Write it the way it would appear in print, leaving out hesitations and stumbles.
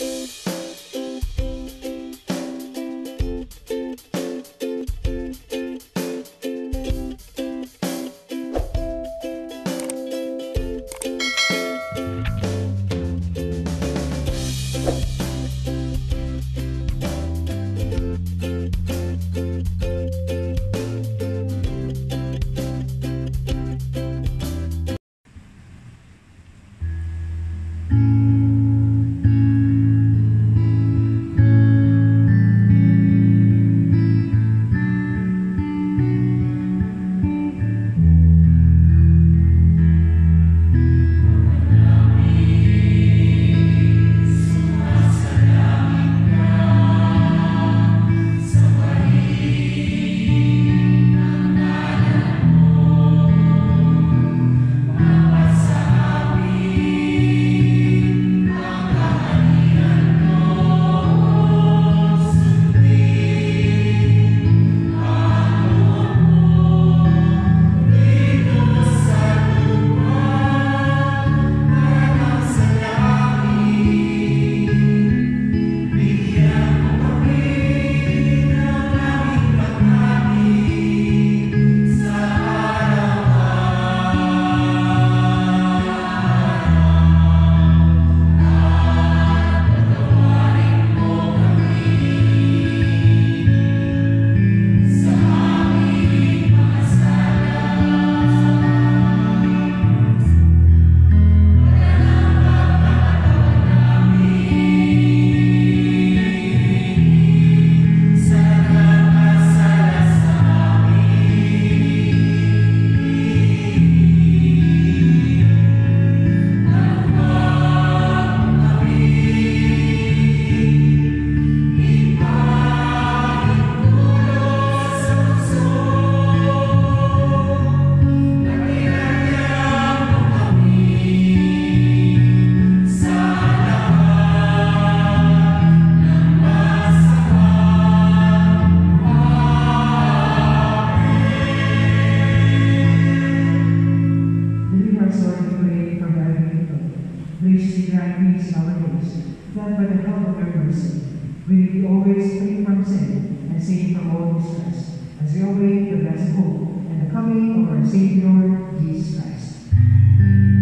Hope and the coming of our Savior, Jesus Christ.